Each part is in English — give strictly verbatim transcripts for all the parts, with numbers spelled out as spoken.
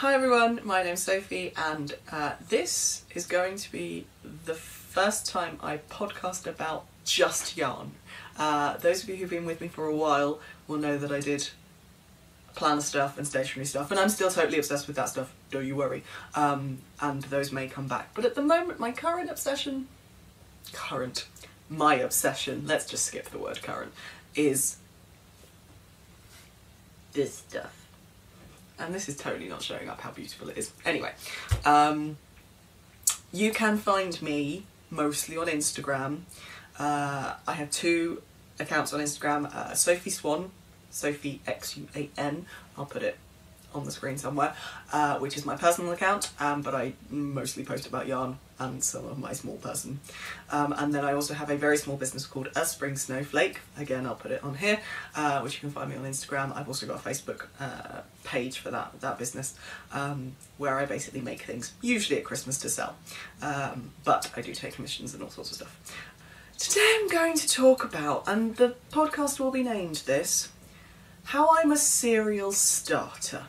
Hi everyone, my name's Sophie and uh, this is going to be the first time I podcast about just yarn. Uh, those of you who've been with me for a while will know that I did planner stuff and stationery stuff, and I'm still totally obsessed with that stuff, don't you worry, um, and those may come back. But at the moment my current obsession, current, my obsession, let's just skip the word current, is this stuff. And this is totally not showing up how beautiful it is. Anyway, um, you can find me mostly on Instagram. Uh, I have two accounts on Instagram, uh, Sophie Xuan, Sophie X U A N, I'll put it on the screen somewhere, uh, which is my personal account, um, but I mostly post about yarn and some of my small person. Um, and then I also have a very small business called A Spring Snowflake, again I'll put it on here, uh, which you can find me on Instagram. I've also got a Facebook uh, page for that, that business, um, where I basically make things, usually at Christmas to sell, um, but I do take commissions and all sorts of stuff. Today I'm going to talk about, and the podcast will be named this, how I'm a serial starter.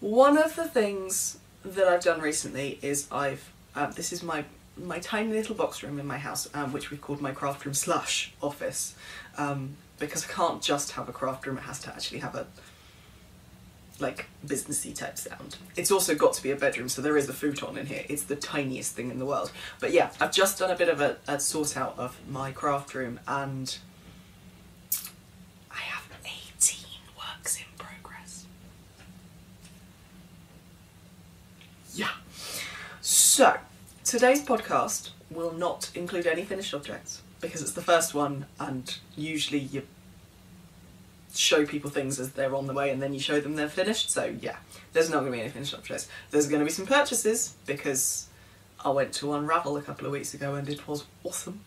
One of the things that I've done recently is I've, uh, this is my my tiny little box room in my house, um, which we've called my craft room slash office, um, because I can't just have a craft room, it has to actually have a like businessy type sound. It's also got to be a bedroom, so there is a futon in here. It's the tiniest thing in the world. But yeah, I've just done a bit of a, a sort out of my craft room, and I have eighteen works in progress. Yeah. So, today's podcast will not include any finished objects because it's the first one, and usually you show people things as they're on the way and then you show them they're finished, so yeah, there's not going to be any finished objects. There's going to be some purchases because I went to Unravel a couple of weeks ago and it was awesome.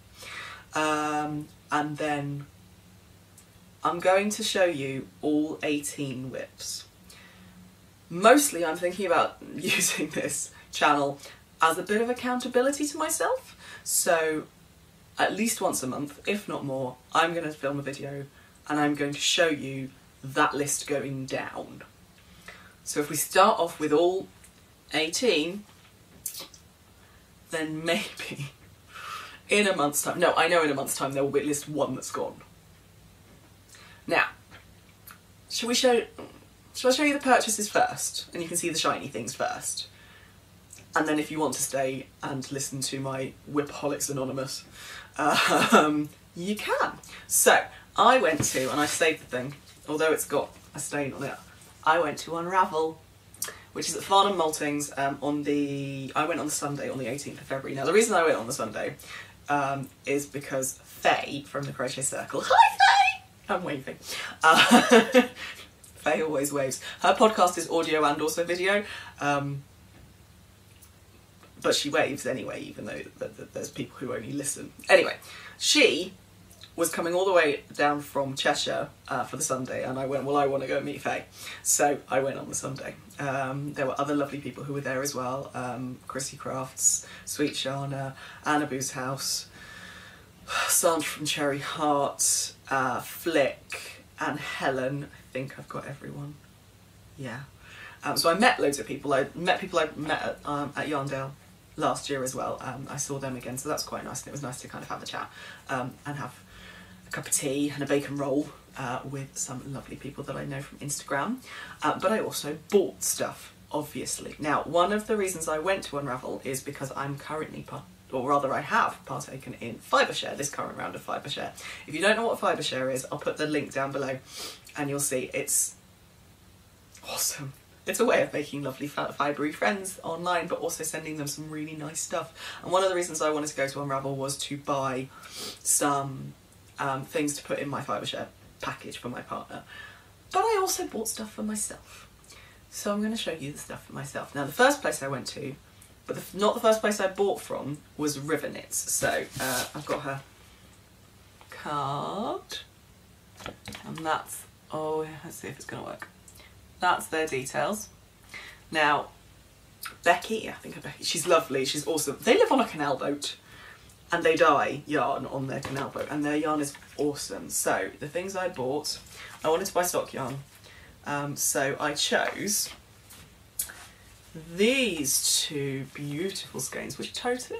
Um, and then I'm going to show you all eighteen whips. Mostly I'm thinking about using this channel as a bit of accountability to myself. So at least once a month, if not more, I'm going to film a video and I'm going to show you that list going down. So if we start off with all eighteen, then maybe in a month's time, no, I know in a month's time there will be at least one that's gone. Now, shall we show, shall I show you the purchases first? And you can see the shiny things first. And then if you want to stay and listen to my Whipaholics Anonymous, um, you can. So, I went to, and I saved the thing, although it's got a stain on it, I went to Unravel, which is at Farnham Maltings, um, on the, I went on the Sunday, on the eighteenth of February. Now, the reason I went on the Sunday um, is because Faye from the Crochet Circle, hi Faye! I'm waving. Uh, Faye always waves. Her podcast is audio and also video. Um, But she waves anyway, even though th th there's people who only listen. Anyway, she was coming all the way down from Cheshire uh, for the Sunday, and I went, well, I want to go meet Faye. So I went on the Sunday. Um, there were other lovely people who were there as well. Um, Chrissy Crafts, Sweet Shana, Annaboo's House, Sandra from Cherry Heart, uh, Flick, and Helen. I think I've got everyone. Yeah. Um, so I met loads of people. I met people I met at, um, at Yarndale last year as well. Um, I saw them again, so that's quite nice, and it was nice to kind of have a chat um, and have a cup of tea and a bacon roll uh, with some lovely people that I know from Instagram. Uh, but I also bought stuff, obviously. Now, one of the reasons I went to Unravel is because I'm currently, part or rather I have partaken in Fibre Share, this current round of Fibre Share. If you don't know what Fibre Share is, I'll put the link down below and you'll see it's awesome. It's a way of making lovely fibre-y friends online, but also sending them some really nice stuff. And one of the reasons I wanted to go to Unravel was to buy some um, things to put in my Fibre Share package for my partner. But I also bought stuff for myself. So I'm going to show you the stuff for myself. Now, the first place I went to, but the, not the first place I bought from, was River Knits. So uh, I've got her card. And that's, oh, let's see if it's going to work. That's their details. Now, Becky, I think her Becky, she's lovely, she's awesome. They live on a canal boat and they dye yarn on their canal boat, and their yarn is awesome. So the things I bought, I wanted to buy sock yarn. Um, so I chose these two beautiful skeins, which totally, they're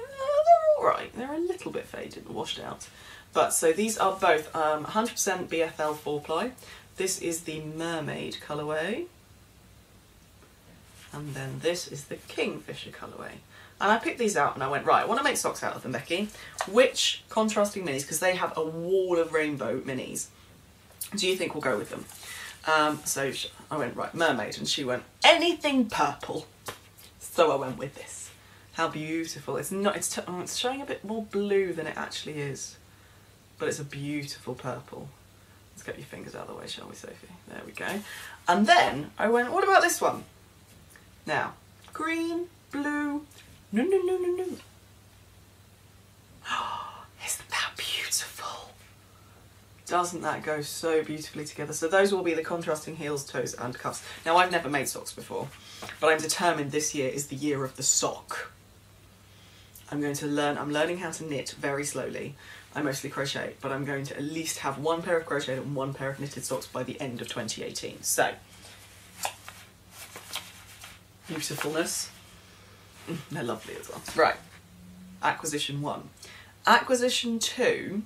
all right. They're a little bit faded and washed out. But so these are both um, one hundred percent B F L four ply. This is the mermaid colourway. And then this is the kingfisher colourway. And I picked these out and I went, right, I want to make socks out of them, Becky. Which contrasting minis, because they have a wall of rainbow minis, do you think will go with them? Um, so she, I went, right, mermaid. And she went, anything purple. So I went with this. How beautiful. It's not. It's, t oh, it's showing a bit more blue than it actually is. But it's a beautiful purple. Let's get your fingers out of the way, shall we, Sophie? There we go. And then I went, what about this one? Now, green, blue, no, no, no, no, no. Oh, isn't that beautiful? Doesn't that go so beautifully together? So those will be the contrasting heels, toes and cuffs. Now, I've never made socks before, but I'm determined this year is the year of the sock. I'm going to learn, I'm learning how to knit very slowly. I mostly crochet, but I'm going to at least have one pair of crocheted and one pair of knitted socks by the end of twenty eighteen. So, beautifulness. They're lovely as well. Right, acquisition one. Acquisition two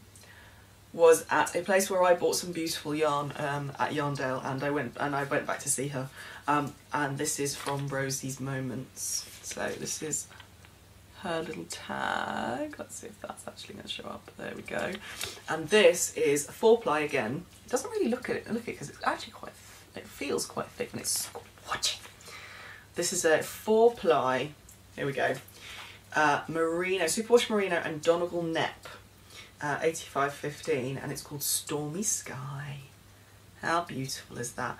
was at a place where I bought some beautiful yarn um, at Yarndale, and I went and I went back to see her. Um, and this is from Rosie's Moments. So this is her little tag. Let's see if that's actually going to show up. There we go. And this is a four ply again. It doesn't really look at it. Look at it because it's actually quite. It feels quite thick and it's squatchy. This is a four ply. Here we go. Uh, merino, superwash merino and Donegal Nep, uh, eighty-five fifteen, and it's called Stormy Sky. How beautiful is that?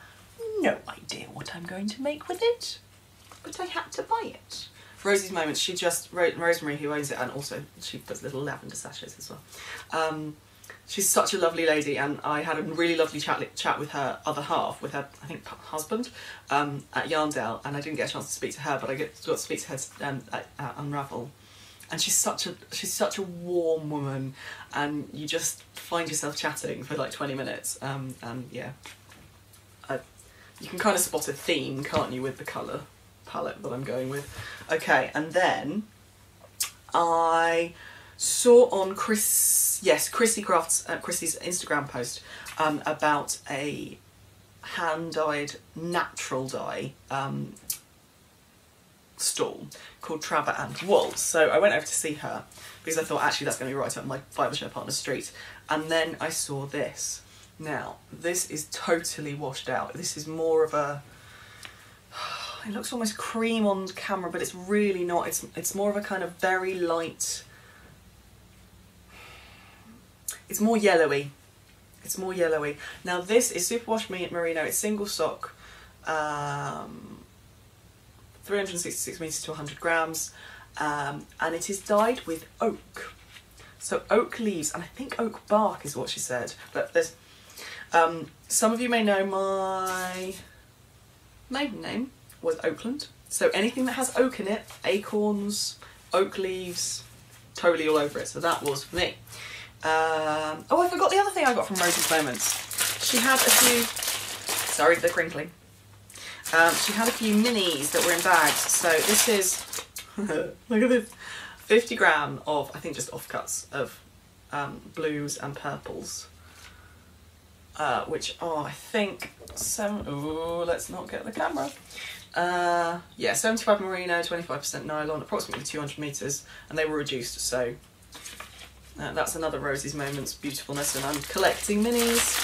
No idea what I'm going to make with it, but I had to buy it. Rosie's Moments, she just, Rosemary, who owns it, and also she puts little lavender sachets as well. Um, she's such a lovely lady, and I had a really lovely chat, chat with her other half, with her, I think, husband, um, at Yarndale, and I didn't get a chance to speak to her, but I got to speak to her um, at, at Unravel. And she's such a she's such a warm woman, and you just find yourself chatting for like twenty minutes, um, and yeah. I, you can kind of spot a theme, can't you, with the colour palette that I'm going with. Okay, and then I saw on Chris, yes, Chrissy Crafts, uh, Chrissy's Instagram post um, about a hand-dyed natural dye um, stall called Traver and Wool. So I went over to see her because I thought actually that's going to be right up my Fibre Share partner street. And then I saw this. Now this is totally washed out. This is more of a, it looks almost cream on camera, but it's really not. It's it's more of a kind of very light. It's more yellowy. It's more yellowy. Now this is superwash merino. It's single sock, um, three hundred sixty-six meters to one hundred grams, um, and it is dyed with oak. So oak leaves, and I think oak bark is what she said. But there's um, some of you may know my maiden name was Oakland. So anything that has oak in it, acorns, oak leaves, totally all over it. So that was for me. Um, oh, I forgot the other thing I got from Rosie's Moments. She had a few, sorry for the crinkling, um, she had a few minis that were in bags. So this is, look at this, fifty gram of, I think just offcuts of um, blues and purples, uh, which are, I think, seven, ooh, let's not get the camera. Uh, yeah, seventy-five merino, twenty-five percent nylon, approximately two hundred meters, and they were reduced, so. Uh, that's another Rosie's Moments beautifulness, and I'm collecting minis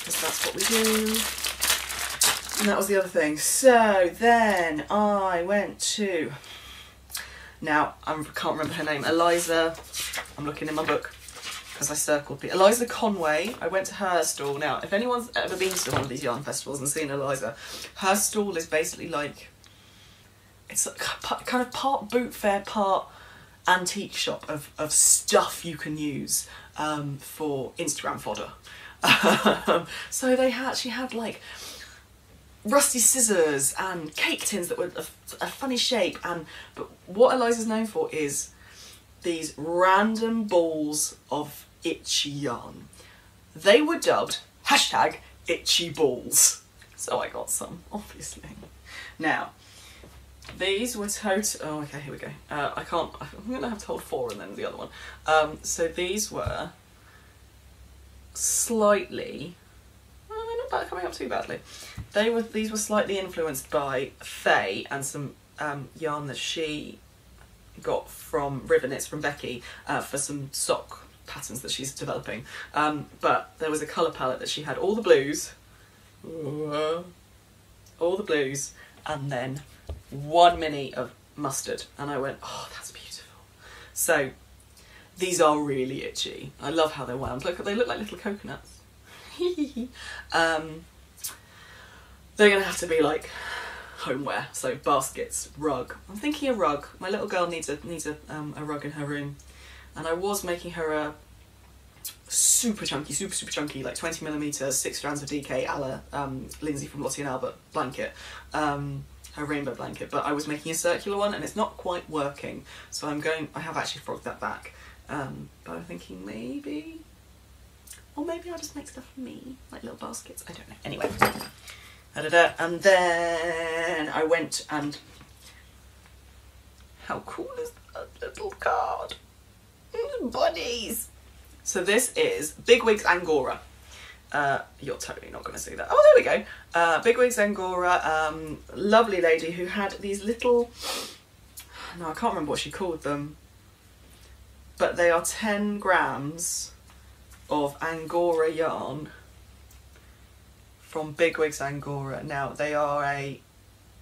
because that's what we do. And that was the other thing. So then I went to, now I can't remember her name, Eliza, I'm looking in my book because I circled people. Eliza Conway, I went to her stall. Now if anyone's ever been to one of these yarn festivals and seen Eliza, her stall is basically like, it's kind of part boot fair, part antique shop of, of stuff you can use um, for Instagram fodder. So they had, she had like rusty scissors and cake tins that were a, a funny shape, and but what Eliza's known for is these random balls of itchy yarn. They were dubbed hashtag itchy balls. So I got some, obviously. Now These were total, oh okay, here we go. Uh, I can't, I'm gonna have to hold four and then the other one. Um, so these were slightly, oh, they're not coming up too badly. They were, these were slightly influenced by Faye and some um, yarn that she got from River Knits from Becky uh, for some sock patterns that she's developing. Um, but there was a colour palette that she had all the blues, all the blues, and then one mini of mustard, and I went, oh, that's beautiful. So these are really itchy. I love how they're wound. Look, they look like little coconuts. um, they're gonna have to be like homeware, so baskets, rug. I'm thinking a rug. My little girl needs a needs a um, a rug in her room, and I was making her a super chunky, super super chunky, like twenty millimeter, six strands of D K a la um, Lindsay from Lottie and Albert blanket. Um, her rainbow blanket, but I was making a circular one and it's not quite working, so I'm going, I have actually frogged that back, um, but I'm thinking maybe, or maybe I'll just make stuff for me, like little baskets, I don't know, anyway, da, da, da. And then I went and, how cool is that little card, bunnies, so this is Big Wigs Angora. Uh, you're totally not going to see that. Oh, there we go. Uh, Big Wigs Angora, um, lovely lady who had these little, no, I can't remember what she called them, but they are ten grams of Angora yarn from Big Wigs Angora. Now, they are a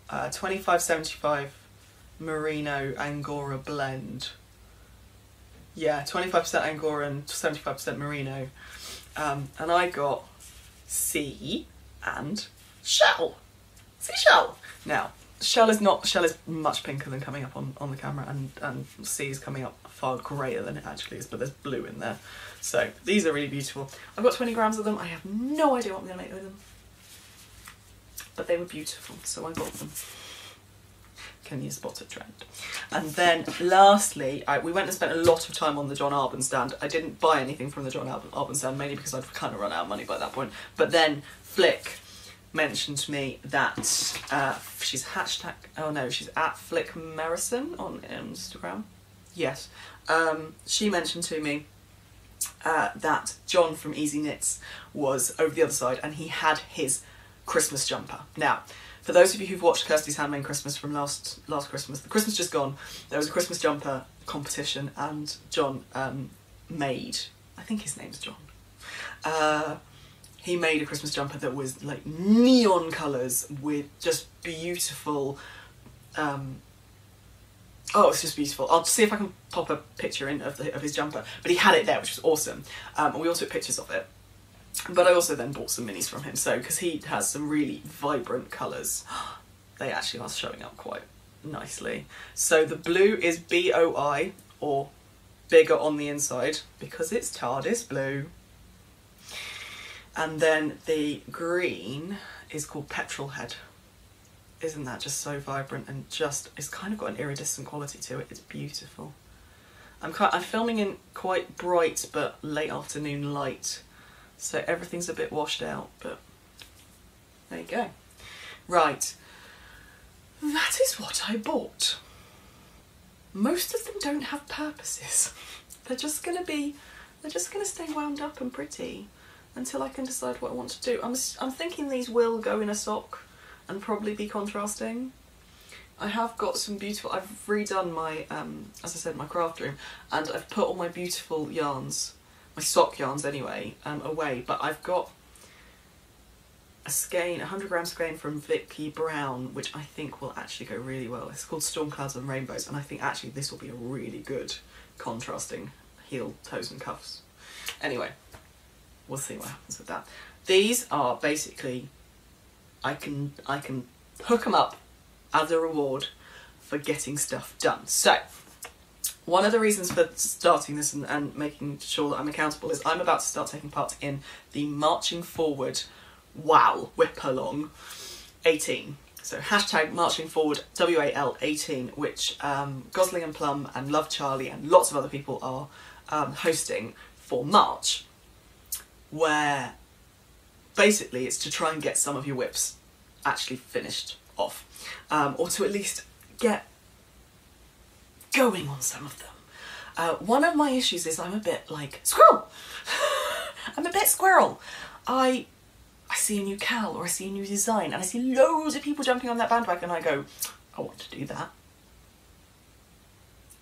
uh, twenty-five seventy-five Merino Angora blend. Yeah, twenty-five percent Angora and seventy-five percent Merino. Um, and I got sea and shell, seashell. Now, shell is not, shell is much pinker than coming up on, on the camera, and, and sea is coming up far greyer than it actually is, but there's blue in there. So these are really beautiful. I've got twenty grams of them. I have no idea what I'm gonna make with them, but they were beautiful, so I got them. Can you spot a trend? And then lastly, I, we went and spent a lot of time on the John Arben stand. I didn't buy anything from the John Arben stand, mainly because I'd kind of run out of money by that point. But then Flick mentioned to me that uh, she's hashtag, oh no, she's at Flick Merison on Instagram. Yes. Um, she mentioned to me uh, that John from Easy Knits was over the other side and he had his Christmas jumper. Now, for those of you who've watched Kirsty's Handmade Christmas from last last Christmas, the Christmas just gone, there was a Christmas jumper competition and John um, made, I think his name's John, uh, he made a Christmas jumper that was like neon colours with just beautiful, um, oh, it's just beautiful. I'll see if I can pop a picture in of, the, of his jumper, but he had it there, which was awesome. Um, and we all took pictures of it. But I also then bought some minis from him, so because he has some really vibrant colours. They actually are showing up quite nicely. So the blue is B O I, or bigger on the inside, because it's TARDIS blue. And then the green is called Petrol Head. Isn't that just so vibrant and just, it's kind of got an iridescent quality to it. It's beautiful. I'm, quite, I'm filming in quite bright but late afternoon light, so everything's a bit washed out, but there you go. Right, that is what I bought. Most of them don't have purposes. They're just gonna be, they're just gonna stay wound up and pretty until I can decide what I want to do. I'm, I'm thinking these will go in a sock and probably be contrasting. I have got some beautiful, I've redone my, um, as I said, my craft room, and I've put all my beautiful yarns, my sock yarns anyway, um, away, but I've got a skein, one hundred gram skein from Vicki Brown, which I think will actually go really well. It's called Storm Clouds and Rainbows, and I think actually this will be a really good contrasting heel, toes and cuffs. Anyway, we'll see what happens with that. These are basically, I can, I can hook them up as a reward for getting stuff done. So, one of the reasons for starting this and, and making sure that I'm accountable is I'm about to start taking part in the Marching Forward WOW Whip-Along eighteen. So hashtag Marching Forward W A L eighteen, which um, Gosling and Plum and Love Charlie and lots of other people are um, hosting for March, where basically it's to try and get some of your whips actually finished off, um, or to at least get going on some of them. Uh, one of my issues is I'm a bit like squirrel. I'm a bit squirrel. I I see a new cowl or I see a new design and I see loads of people jumping on that bandwagon and I go, I want to do that.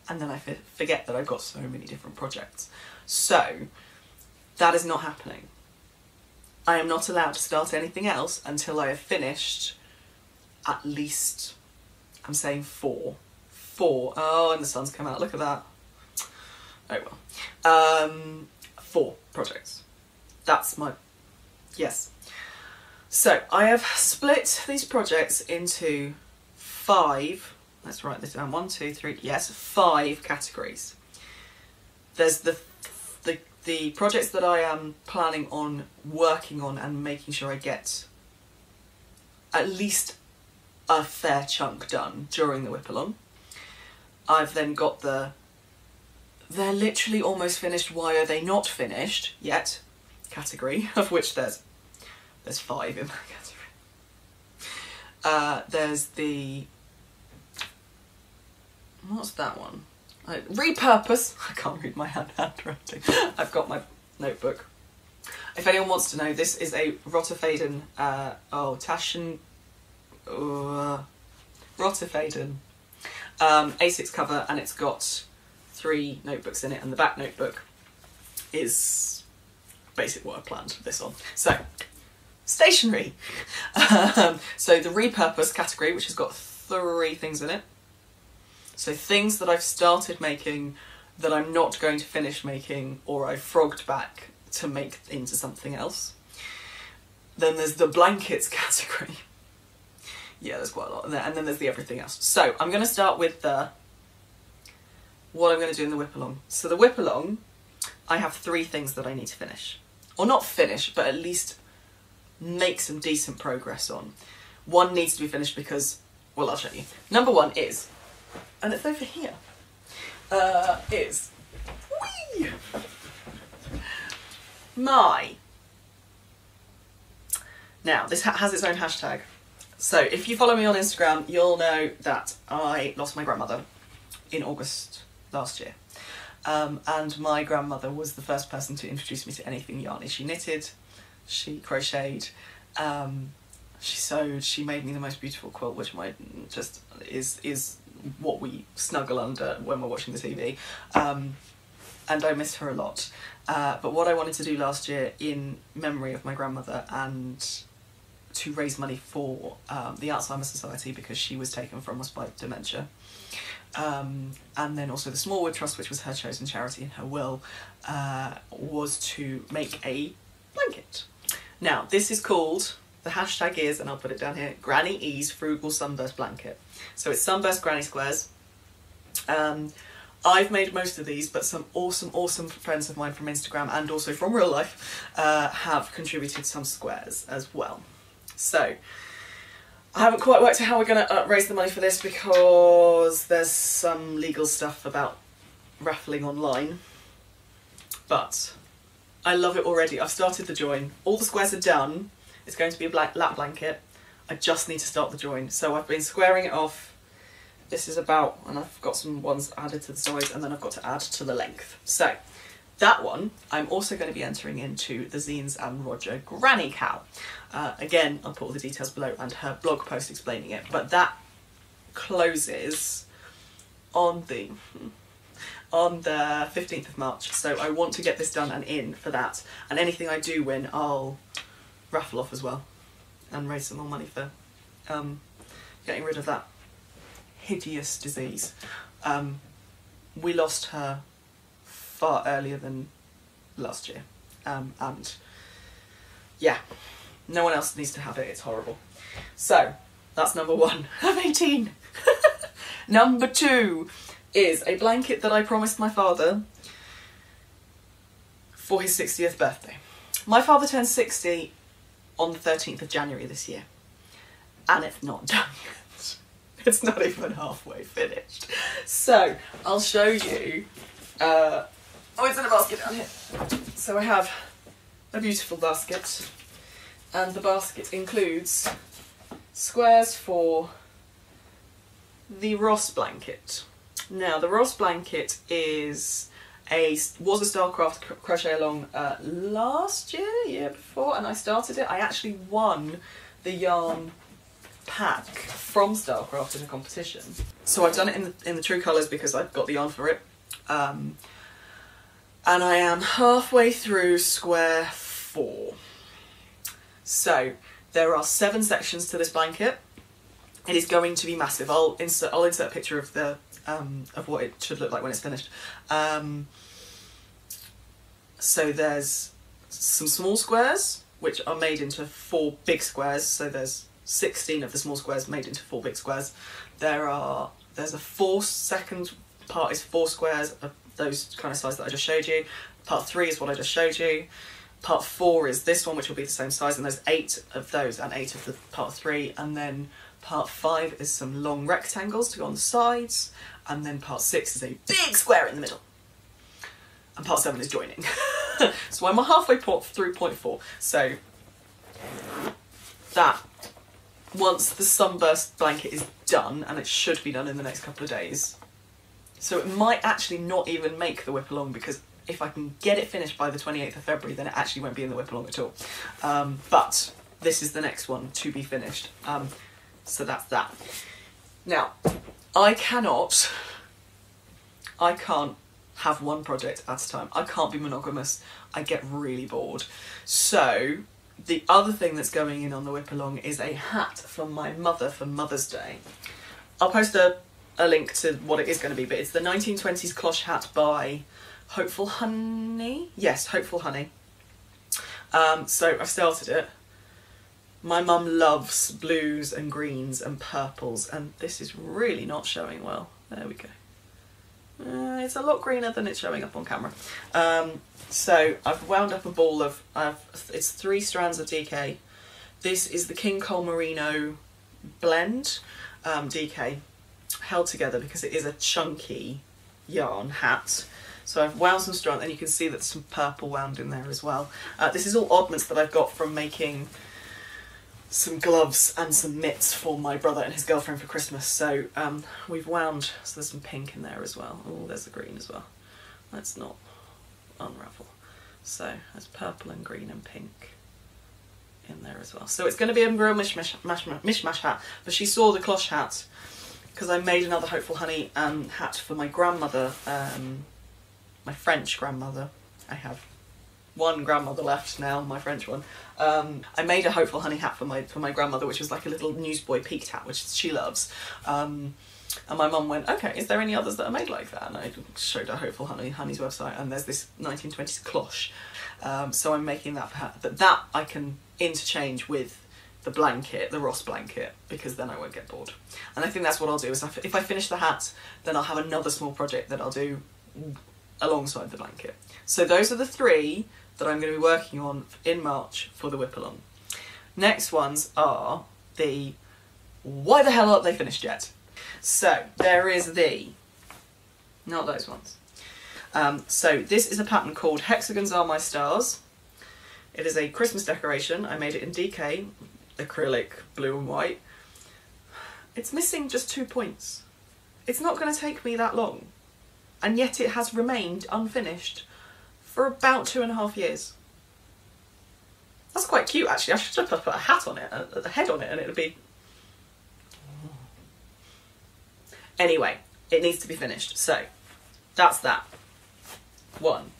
And then I forget that I've got so many different projects. So that is not happening. I am not allowed to start anything else until I have finished at least, I'm saying four. Four. Oh, and the sun's come out. Look at that. Oh well. Um, four projects. That's my... Yes. So I have split these projects into five... Let's write this down. One, two, three... Yes, five categories. There's the... the The projects that I am planning on working on and making sure I get at least a fair chunk done during the whip along. I've then got the, they're literally almost finished, why are they not finished yet? Category, of which there's, there's five in that category. Uh, there's the, what's that one? I, repurpose. I can't read my handwriting. I've got my notebook. If anyone wants to know, this is a Rottifaden, uh, oh, Tashin, uh, Rottifaden um, A six cover, and it's got three notebooks in it, and the back notebook is basically what I planned this on. So, stationery. um, so the repurpose category, which has got three things in it. So things that I've started making that I'm not going to finish making or I frogged back to make into something else. Then there's the blankets category. Yeah, there's quite a lot in there. And then there's the everything else. So I'm going to start with the what I'm going to do in the whip along. So the whip along, I have three things that I need to finish. Or not finish, but at least make some decent progress on. One needs to be finished because, well, I'll show you. Number one is... And it's over here. Uh, is whee! My. Now this ha has its own hashtag. So if you follow me on Instagram, you'll know that I lost my grandmother in August last year, um, and my grandmother was the first person to introduce me to anything yarny. She knitted, she crocheted, um, she sewed. She made me the most beautiful quilt, which my just is is. what we snuggle under when we're watching the T V, um, and I miss her a lot. Uh, but what I wanted to do last year in memory of my grandmother and to raise money for um, the Alzheimer's Society, because she was taken from us by dementia, um, and then also the Smallwood Trust, which was her chosen charity in her will, uh, was to make a blanket. Now this is called, the hashtag is, and I'll put it down here, Granny E's Frugal Sunburst Blanket. So it's Sunburst Granny Squares. Um, I've made most of these, but some awesome, awesome friends of mine from Instagram and also from real life uh, have contributed some squares as well. So I haven't quite worked out how we're going to raise the money for this because there's some legal stuff about raffling online, but I love it already. I've started the join. All the squares are done. It's going to be a black lap blanket. I just need to start the join. So I've been squaring it off. This is about, and I've got some ones added to the size, and then I've got to add to the length. So that one, I'm also going to be entering into the Zeens and Roger Granny Cow. Uh, again, I'll put all the details below and her blog post explaining it. But that closes on the on the fifteenth of March. So I want to get this done and in for that. And anything I do win, I'll raffle off as well and raise some more money for um, getting rid of that hideous disease. Um, we lost her far earlier than last year, um, and yeah, no one else needs to have it, it's horrible. So that's number one. I'm eighteen! Number two is a blanket that I promised my father for his sixtieth birthday. My father turned sixty on the thirteenth of January this year, and it's not done yet. It's not even halfway finished. So I'll show you, uh, oh, it's in a basket down here. So I have a beautiful basket, and the basket includes squares for the Ross blanket. Now the Ross blanket is a was a Starcraft crochet along uh, last year, year before, and I started it. I actually won the yarn pack from Starcraft in a competition. So I've done it in the, in the true colours because I've got the yarn for it. Um, and I am halfway through square four. So there are seven sections to this blanket. It is going to be massive. I'll insert I'll insert a picture of the um, of what it should look like when it's finished. Um, so there's some small squares which are made into four big squares. So there's sixteen of the small squares made into four big squares. There are there's a four second part is four squares of those kind of size that I just showed you. Part three is what I just showed you. Part four is this one, which will be the same size, and there's eight of those and eight of the part three, and then part five is some long rectangles to go on the sides, and then part six is a big square in the middle, and part seven is joining. So I'm halfway through point four. So that, once the sunburst blanket is done, and it should be done in the next couple of days, so it might actually not even make the whip along, because if I can get it finished by the twenty-eighth of February, then it actually won't be in the whip along at all. Um, but this is the next one to be finished. Um, So that's that. Now, I cannot, I can't have one project at a time. I can't be monogamous. I get really bored. So the other thing that's going in on the whip along is a hat from my mother for Mother's Day. I'll post a, a link to what it is going to be, but it's the nineteen twenties cloche hat by Hopeful Honey. Yes, Hopeful Honey. Um, so I've started it. My mum loves blues and greens and purples, and this is really not showing well. There we go. Uh, it's a lot greener than it's showing up on camera. Um, so I've wound up a ball of, I've, it's three strands of D K. This is the King Cole Merino blend um, D K, held together because it is a chunky yarn hat. So I've wound some strands, and you can see that there's some purple wound in there as well. Uh, this is all oddments that I've got from making some gloves and some mitts for my brother and his girlfriend for Christmas. So um, we've wound, so there's some pink in there as well. Oh, there's the green as well. Let's not unravel. So there's purple and green and pink in there as well. So it's going to be a real mishmash, mishmash, mishmash hat, but she saw the cloche hat because I made another Hopeful Honey um, hat for my grandmother, um, my French grandmother. I have one grandmother left now, my French one. Um, I made a Hopeful Honey hat for my for my grandmother, which was like a little newsboy peaked hat, which she loves. Um, and my mum went, okay, is there any others that are made like that? And I showed her Hopeful Honey, Honey's website, and there's this nineteen twenties cloche. Um, so I'm making that for her. But that I can interchange with the blanket, the Ross blanket, because then I won't get bored. And I think that's what I'll do, is if I finish the hat, then I'll have another small project that I'll do alongside the blanket. So those are the three that I'm going to be working on in March for the whip along. Next ones are the why the hell aren't they finished yet? So there is the, not those ones. Um, so this is a pattern called Hexagons Are My Stars. It is a Christmas decoration. I made it in D K, acrylic, blue and white. It's missing just two points. It's not going to take me that long. And yet it has remained unfinished for about two and a half years. That's quite cute, actually. I should have put a hat on it, a head on it, and it would be... Anyway, it needs to be finished. So, that's that. One.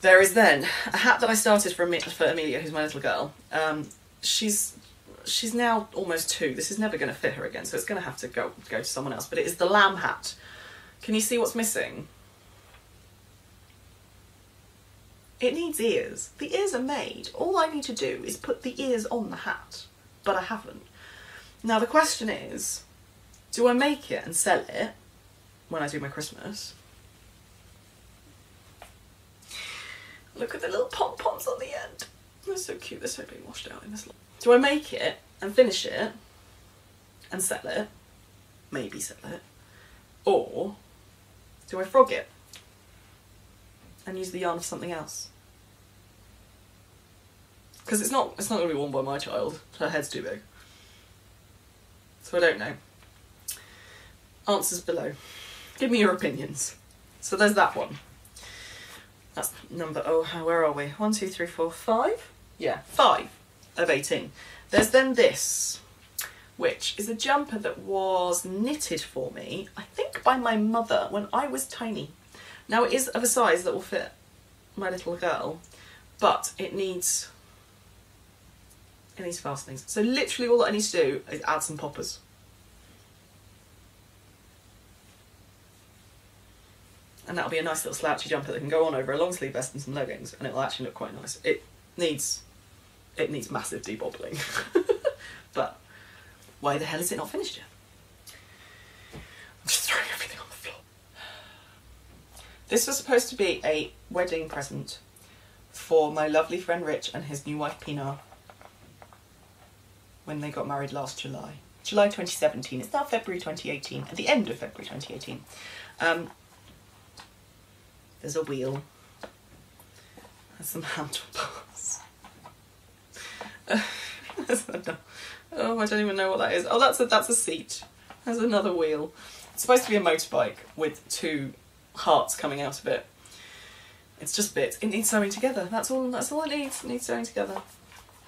There is then a hat that I started for, Am for Amelia, who's my little girl. Um, she's she's now almost two. This is never going to fit her again, so it's going to have to go, go to someone else. But it is the lamb hat. Can you see what's missing? It needs ears. The ears are made. All I need to do is put the ears on the hat, but I haven't. Now the question is, do I make it and sell it when I do my Christmas? Look at the little pom-poms on the end. They're so cute, they're so being washed out in this light. Do I make it and finish it and sell it? Maybe sell it. Or do I frog it and use the yarn for something else? Because it's not, it's not going to be worn by my child. Her head's too big. So I don't know. Answers below. Give me your opinions. So there's that one. That's number, oh, where are we? One, two, three, four, five? Yeah, five of eighteen. There's then this, which is a jumper that was knitted for me, I think by my mother when I was tiny. Now it is of a size that will fit my little girl, but it needs, it needs fastenings. So literally all that I need to do is add some poppers. And that'll be a nice little slouchy jumper that can go on over a long sleeve vest and some leggings, and it'll actually look quite nice. It needs, it needs massive debobbling. But why the hell is it not finished yet? I'm just throwing everything on the floor. This was supposed to be a wedding present for my lovely friend Rich and his new wife Pinar when they got married last July. July twenty seventeen, it's now February twenty eighteen, at the end of February twenty eighteen. Um, There's a wheel, there's some handlebars. Oh, I don't even know what that is. Oh, that's a, that's a seat. There's another wheel. It's supposed to be a motorbike with two hearts coming out of it. It's just bits. It needs sewing together. That's all, that's all it needs. It needs sewing together.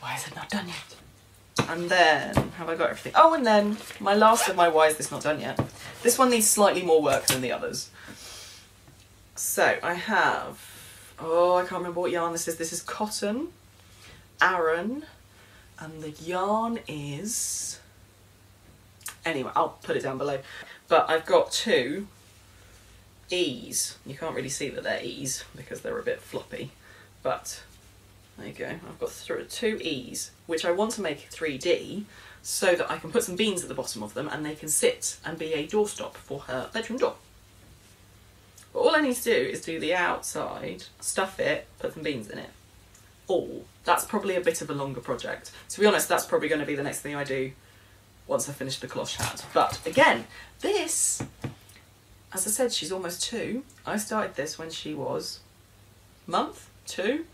Why is it not done yet? And then, have I got everything? Oh, and then my last of my why is this not done yet? This one needs slightly more work than the others. So I have, oh, I can't remember what yarn this is. This is cotton, Aran, and the yarn is, anyway, I'll put it down below. But I've got two E's. You can't really see that they're E's because they're a bit floppy, but there you go. I've got th two E's, which I want to make three D so that I can put some beans at the bottom of them and they can sit and be a doorstop for her bedroom door. But all I need to do is do the outside, stuff it, put some beans in it. All. That's probably a bit of a longer project. To be honest, that's probably going to be the next thing I do once I finish the cloche hat. But again, this, as I said, she's almost two. I started this when she was month, two.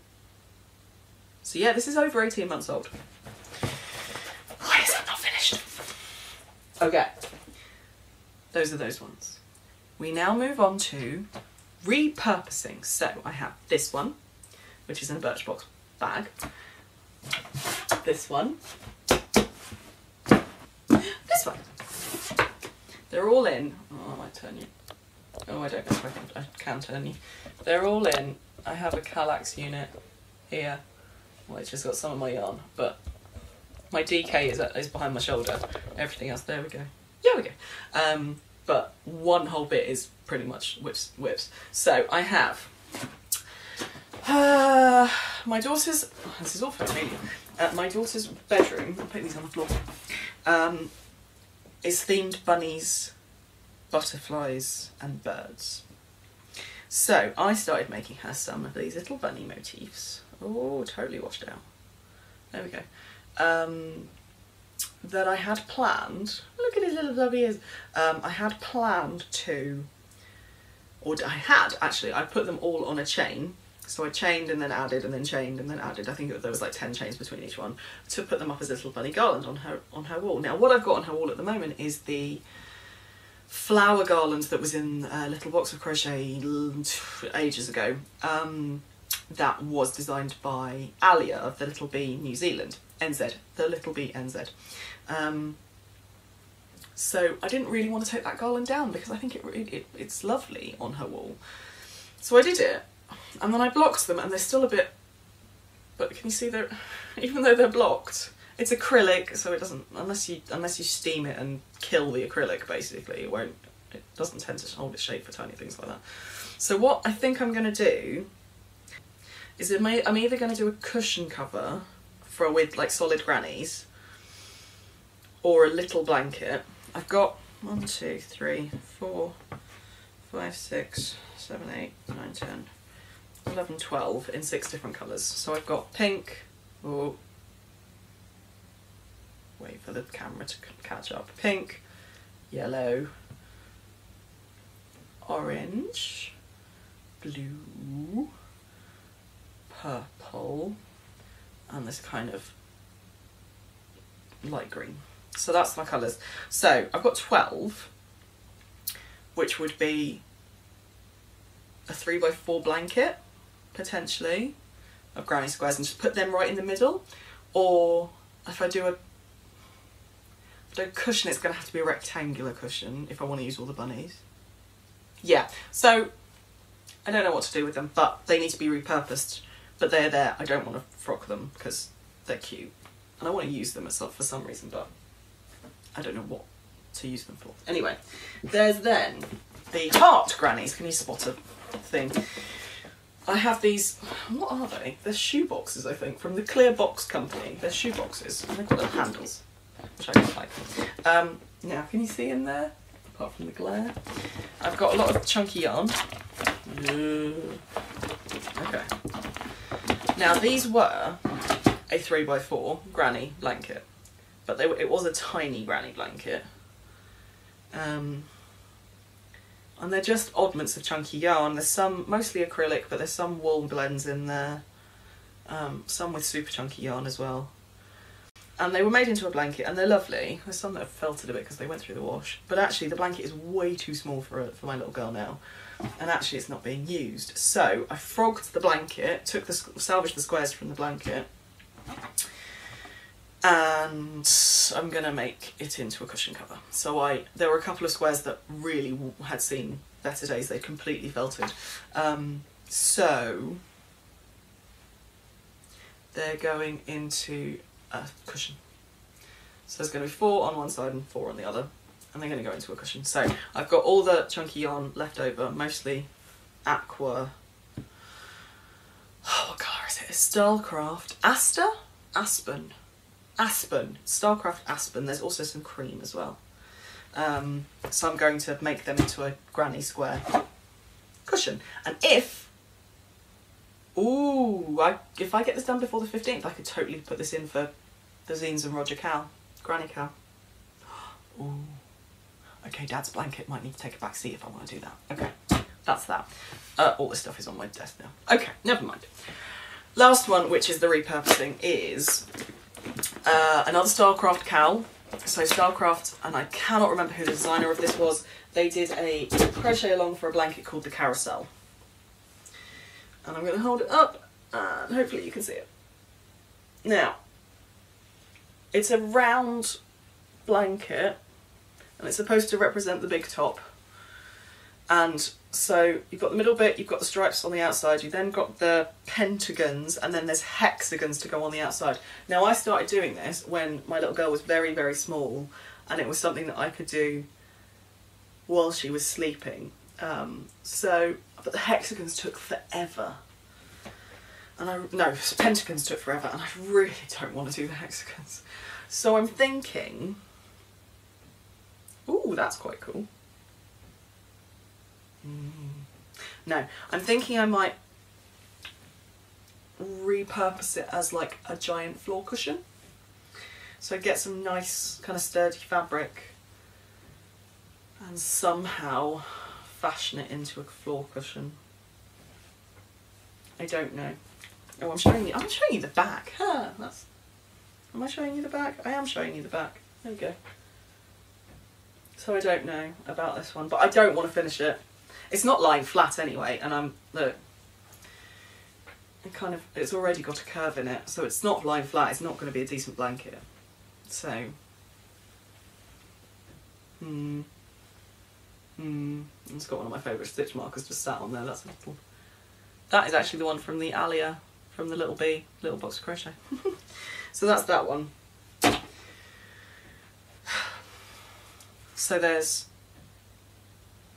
So yeah, this is over eighteen months old. Why is that not finished? Okay. Those are those ones. We now move on to repurposing. So I have this one, which is in a Birchbox bag. This one. This one. They're all in. Oh, I might turn you. Oh, I don't know if I can, I can turn you. They're all in. I have a Calax unit here, which has got some of my yarn, but my D K is, is behind my shoulder. Everything else, there we go. There we go. Um, but one whole bit is pretty much whips. whips. So I have uh, my daughter's, oh, this is awful really, uh, my daughter's bedroom, I'll put these on the floor, um, is themed bunnies, butterflies and birds. So I started making her some of these little bunny motifs. Oh, totally washed out. There we go. Um, that I had planned, look at his little blubby ears, um, I had planned to, or I had actually, I put them all on a chain, so I chained and then added and then chained and then added, I think it, there was like ten chains between each one, to put them up as a little bunny garland on her, on her wall. Now what I've got on her wall at the moment is the flower garland that was in a little box of crochet ages ago, um, that was designed by Alia of the Little Bee New Zealand. N Z, the Little Bee N Z. Um, so I didn't really want to take that garland down because I think it, it it's lovely on her wall. So I did it, and then I blocked them, and they're still a bit, but can you see they're, even though they're blocked, it's acrylic, so it doesn't, unless you, unless you steam it and kill the acrylic basically, it won't, it doesn't tend to hold its shape for tiny things like that. So what I think I'm going to do is it may, I'm either going to do a cushion cover for with like solid grannies or a little blanket. I've got one, two, three, four, five, six, seven, eight, nine, ten, eleven, twelve in six different colours. So I've got pink, oh, wait for the camera to catch up. Pink, yellow, orange, blue, purple, and this kind of light green. So that's my colours. So I've got twelve. which would be a three by four blanket, potentially, of granny squares, and just put them right in the middle. Or if I do a, if I do a cushion, it's going to have to be a rectangular cushion if I want to use all the bunnies. Yeah, so I don't know what to do with them, but they need to be repurposed. But they're there. I don't want to frock them because they're cute. And I want to use them for some reason, but I don't know what to use them for. Anyway, there's then the heart grannies. Can you spot a thing? I have these, what are they? They're shoe boxes, I think, from the Clear Box Company. They're shoe boxes, and they've got little handles, which I quite like. Um, now, can you see in there? Apart from the glare. I've got a lot of chunky yarn. Okay. Now, these were a three by four granny blanket, but they were, it was a tiny granny blanket. Um, and they're just oddments of chunky yarn. There's some mostly acrylic, but there's some wool blends in there, um, some with super chunky yarn as well. And they were made into a blanket, and they're lovely. There's some that have felted a bit because they went through the wash, but actually the blanket is way too small for a, for my little girl now, and actually it's not being used. So I frogged the blanket, took the salvaged the squares from the blanket, and I'm gonna make it into a cushion cover. So I, there were a couple of squares that really had seen better days. They completely felted. Um, so they're going into a cushion. So there's gonna be four on one side and four on the other, and they're gonna go into a cushion. So I've got all the chunky yarn left over, mostly aqua. Oh, what colour is it? It's Starcraft Asta? Aspen. Aspen, Starcraft Aspen. There's also some cream as well. Um, so I'm going to make them into a granny square cushion. And if, ooh, I, if I get this done before the fifteenth, I could totally put this in for the Zeens and Roger cow, granny cow. Ooh, okay, Dad's blanket might need to take a back seat if I want to do that. Okay, that's that. Uh, all this stuff is on my desk now. Okay, never mind. Last one, which is the repurposing, is uh, another Starcraft cowl. So Starcraft, and I cannot remember who the designer of this was, they did a crochet along for a blanket called the Carousel. And I'm going to hold it up, and hopefully you can see it. Now, it's a round blanket, and it's supposed to represent the big top. And so you've got the middle bit, you've got the stripes on the outside, you then got the pentagons, and then there's hexagons to go on the outside. Now, I started doing this when my little girl was very, very small, and it was something that I could do while she was sleeping. Um, so, but the hexagons took forever. And I, no, pentagons took forever, and I really don't want to do the hexagons. So I'm thinking, ooh, that's quite cool. No, I'm thinking I might repurpose it as like a giant floor cushion. So I get some nice kind of sturdy fabric and somehow fashion it into a floor cushion. I don't know. Oh, I'm showing you. I'm showing you the back. Huh, that's. Am I showing you the back? I am showing you the back. There we go. So I don't know about this one, but I don't want to finish it. It's not lying flat anyway, and I'm, look, it kind of, it's already got a curve in it, so it's not lying flat, it's not going to be a decent blanket. So, hmm, hmm, it's got one of my favourite stitch markers just sat on there, that's helpful. That is actually the one from the Alia, from the Little Bee, Little Box of Crochet. So that's that one. So there's,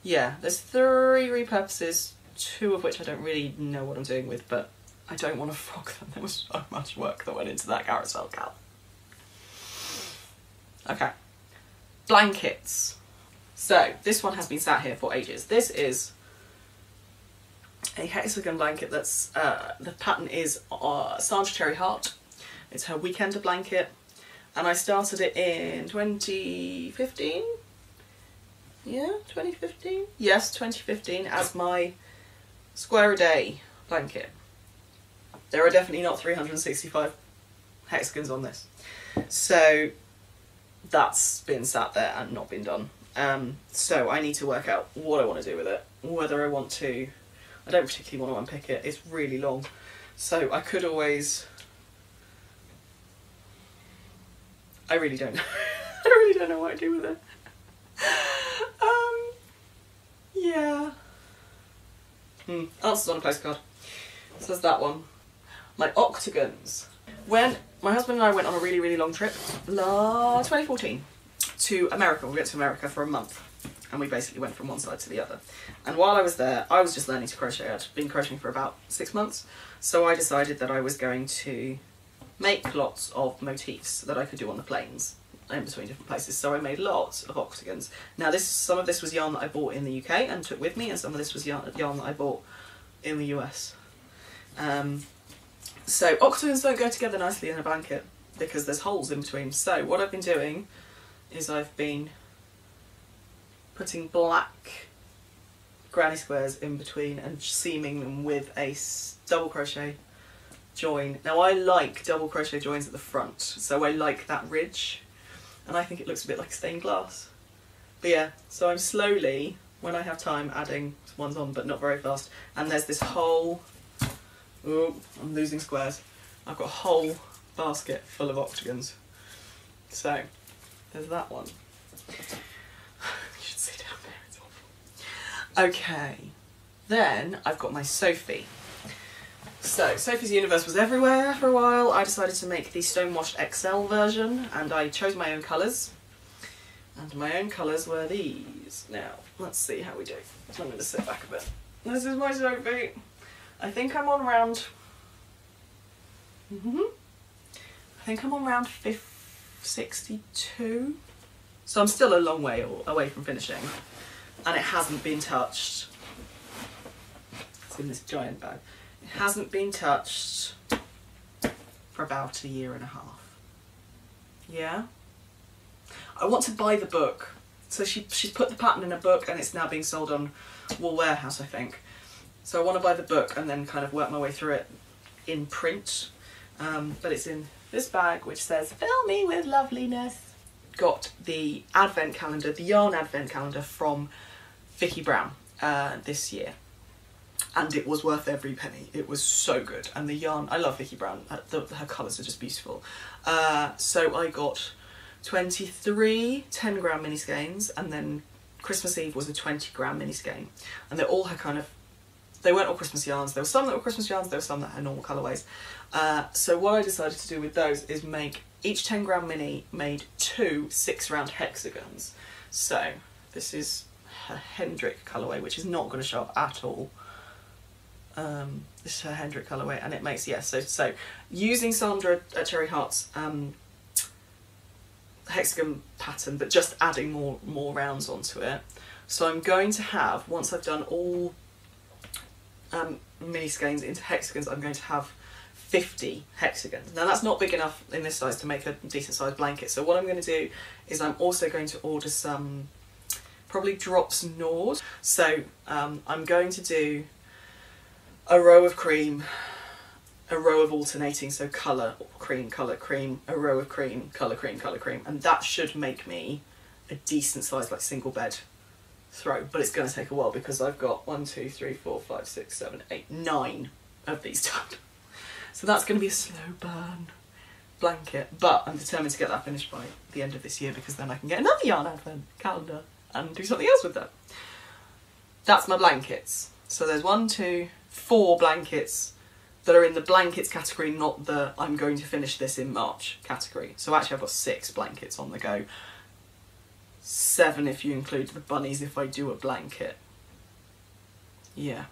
yeah, there's three repurposes, two of which I don't really know what I'm doing with, but I don't want to frog them. There was so much work that went into that Carousel cowl. Okay, blankets. So this one has been sat here for ages. This is a hexagon blanket that's, uh, the pattern is uh, Sandra Cherry Heart. It's her weekender blanket, and I started it in twenty fifteen. Yeah, twenty fifteen? Yes, twenty fifteen as my square a day blanket. There are definitely not three hundred sixty-five hexagons on this. So that's been sat there and not been done. Um, so I need to work out what I want to do with it, whether I want to, I don't particularly want to unpick it, it's really long. So I could always, I really don't know, I really don't know what I do with it. Um, yeah. Hmm, answers on a postcard. So there's that one. My octagons. When my husband and I went on a really, really long trip, la twenty fourteen, to America. We went to America for a month and we basically went from one side to the other. And while I was there, I was just learning to crochet. I'd been crocheting for about six months. So I decided that I was going to make lots of motifs that I could do on the planes in between different places. So I made lots of octagons. Now this, some of this was yarn that I bought in the U K and took with me, and some of this was yarn, yarn that I bought in the U S. Um, so octagons don't go together nicely in a blanket because there's holes in between. So what I've been doing is I've been putting black granny squares in between and seaming them with a double crochet join. Now I like double crochet joins at the front, so I like that ridge, and I think it looks a bit like stained glass. But yeah, so I'm slowly, when I have time, adding ones on, but not very fast. And there's this whole, oh, I'm losing squares. I've got a whole basket full of octagons. So there's that one. You should see down there, it's awful. Okay, then I've got my Sophie. So Sophie's Universe was everywhere for a while. I decided to make the Stonewashed X L version, and I chose my own colours. And my own colours were these. Now, let's see how we do. I'm going to sit back a bit. This is my Sophie. I think I'm on round... Mm-hmm. I think I'm on round sixty-two. So I'm still a long way away from finishing. And it hasn't been touched. It's in this giant bag. It hasn't been touched for about a year and a half. Yeah? I want to buy the book. So she, she's put the pattern in a book and it's now being sold on Wool Warehouse, I think. So I want to buy the book and then kind of work my way through it in print. Um, but it's in this bag which says, "Fill me with loveliness." Got the advent calendar, the yarn advent calendar from Vicki Brown uh, this year. And it was worth every penny. It was so good. And the yarn, I love Vicki Brown. Her, the, her colours are just beautiful. Uh, so I got twenty-three ten gram mini skeins, and then Christmas Eve was a twenty gram mini skein. And they're all her kind of, they weren't all Christmas yarns. There were some that were Christmas yarns, there were some that had normal colourways. Uh, so what I decided to do with those is make, each ten gram mini made two six round hexagons. So this is her Hendrick colourway, which is not going to show up at all. Um, this is her Hendrick colourway, and it makes, yes, yeah, so, so using Sandra at Cherry Heart's um, hexagon pattern, but just adding more, more rounds onto it. So I'm going to have, once I've done all um, mini skeins into hexagons, I'm going to have fifty hexagons. Now that's not big enough in this size to make a decent sized blanket. So what I'm going to do is I'm also going to order some, probably drops Nord. So um, I'm going to do a row of cream, a row of alternating, so colour, cream, colour, cream, a row of cream, colour, cream, colour, cream, and that should make me a decent size, like, single bed throw, but it's going to take a while because I've got one, two, three, four, five, six, seven, eight, nine of these done. So that's going to be a slow burn blanket, but I'm determined to get that finished by the end of this year because then I can get another yarn advent calendar and do something else with that. That's my blankets. So there's one, two, four blankets that are in the blankets category, not the I'm going to finish this in March category. So actually I've got six blankets on the go. Seven if you include the bunnies if I do a blanket. Yeah.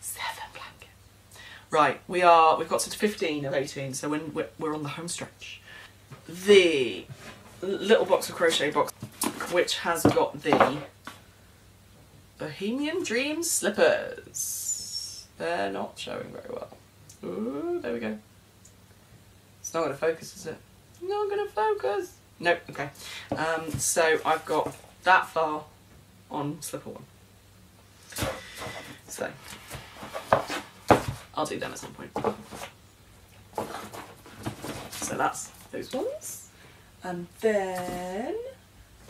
Seven blankets. Right, we are, we've got to fifteen of eighteen, so when we're, we're on the home stretch. The little box of crochet box, which has got the Bohemian Dream slippers. They're not showing very well. Ooh, there we go. It's not going to focus, is it? Not going to focus. Nope, okay. Um, so I've got that far on slipper one. So I'll do them at some point. So that's those ones. And then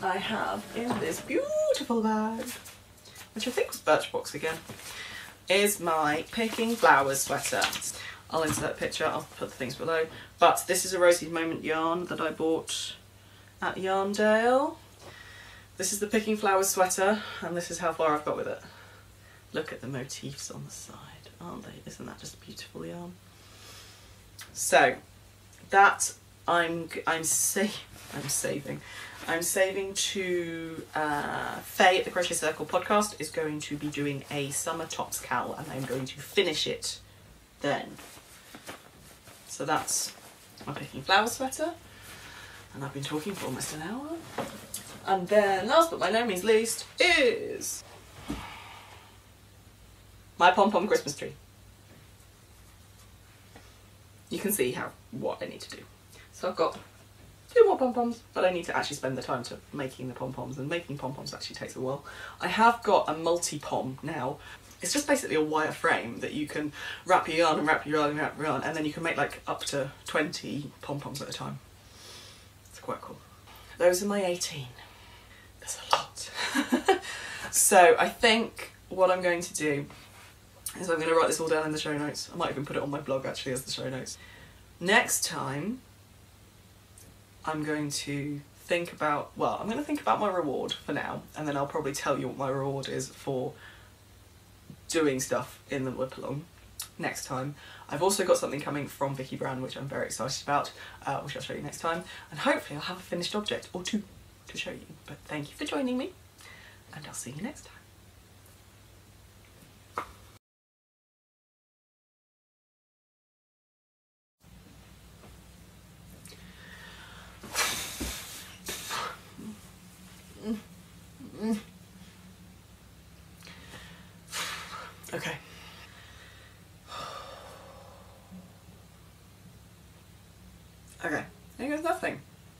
I have in this beautiful bag, which I think was Birchbox again, is my Picking Flowers sweater. I'll insert a picture, I'll put the things below. But this is a Rosie's Moment yarn that I bought at Yarndale. This is the Picking Flowers sweater, and this is how far I've got with it. Look at the motifs on the side, aren't they? Isn't that just beautiful yarn? So that I'm I'm saving I'm saving I'm saving to uh, Faye at the Crochet Circle podcast is going to be doing a summer tops cal, and I'm going to finish it then. So that's my Picking Flower sweater, and I've been talking for almost an hour. And then last but by no means least is my pom-pom Christmas tree. You can see how what I need to do. So I've got two more pom-poms, but I need to actually spend the time to making the pom-poms, and making pom-poms actually takes a while. I have got a multi-pom now. It's just basically a wire frame that you can wrap your yarn and wrap your yarn and wrap your yarn, and then you can make like up to twenty pom-poms at a time. It's quite cool. Those are my eighteen. There's a lot. So I think what I'm going to do is I'm going to write this all down in the show notes. I might even put it on my blog actually as the show notes. Next time I'm going to think about, well, I'm going to think about my reward for now, and then I'll probably tell you what my reward is for doing stuff in the whip along next time. I've also got something coming from Vicki Brown which I'm very excited about, uh, which I'll show you next time, and hopefully I'll have a finished object or two to show you. But thank you for joining me, and I'll see you next time. Okay. Okay. There goes nothing.